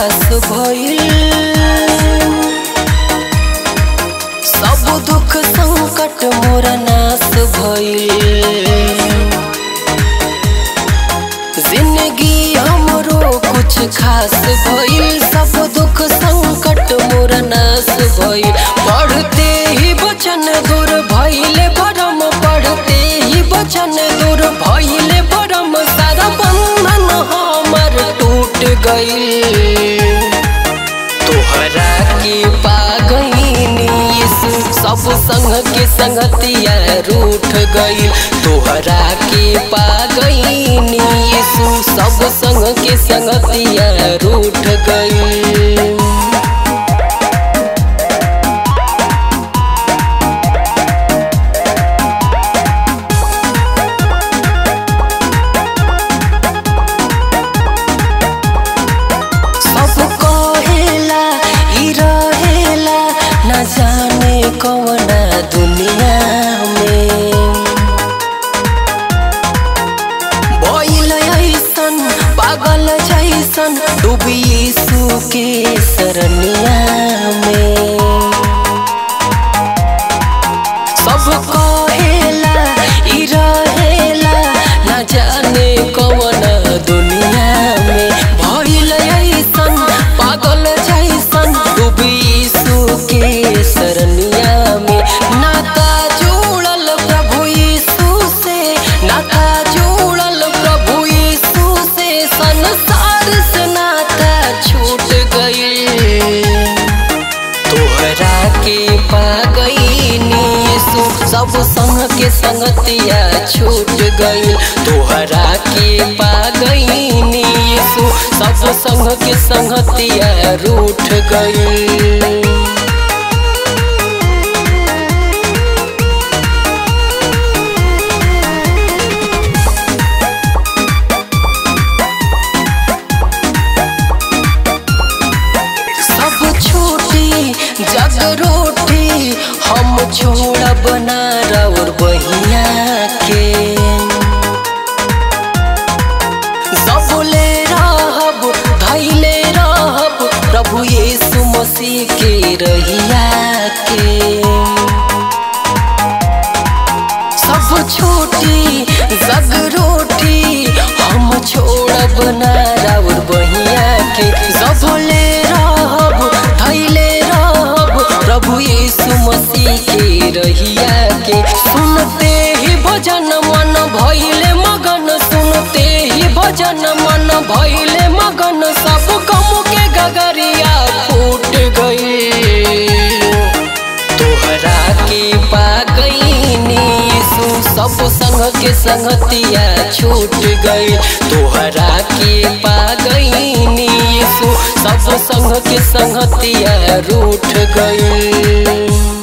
पास भइल, सब दुख संकट मोर नाश भइल। जिंदगी हमरो कुछ खास भइल, सब दुख संकट मोर नाश भइल। पढ़ते ही वचन दूर भइले भरम, पढ़ते ही वचन दूर भइले भरम, सारा बंधन हमर टूट गइल। तोहरा के पा गइनी यीशु, सब संग के संगतिया रूठ गइल। तोहरा के पा गइनी यीशु, सब संग के संगतिया रूठ गइल। पागल जैसन डूबी यीशु के शरणिया में, सब कहेला ई रहेला ना जाने कौन दुनिया में। भइल ऐसन पागल जैसन डूबी यीशु के शरणिया में, नाता जुड़ल प्रभु यीशु से, नाता जुड़ल प्रभु यीशु से, संसार से नाता छूट गइल। तोहरा के पा गइनी यीशु, सब संग के संगतिया छूट गइल। तोहरा के पा गइनी यीशु, सब संग के संगतिया रूठ गइल। जग रोटी हम छोड़ा बना और बहिया के, सबले रहब धैले रहब प्रभु यीशु मसीह के रहिया के। सब छोटी जग रोटी हम छोड़ा बना और बहिया के, सबले रहब धैले प्रभु यीशु मसीह के रहिया के। सुनते ही भजन मन भइले मगन, सुनते ही भजन मन भइले मगन, सब गम के गगरिया फूट गइल। तोहरा के पा गइनी यीशु, सब संग के संगतिया छूट गइल। तोहरा के पा गइनी यीशु, सब संग के संगतिया रूठ गइल।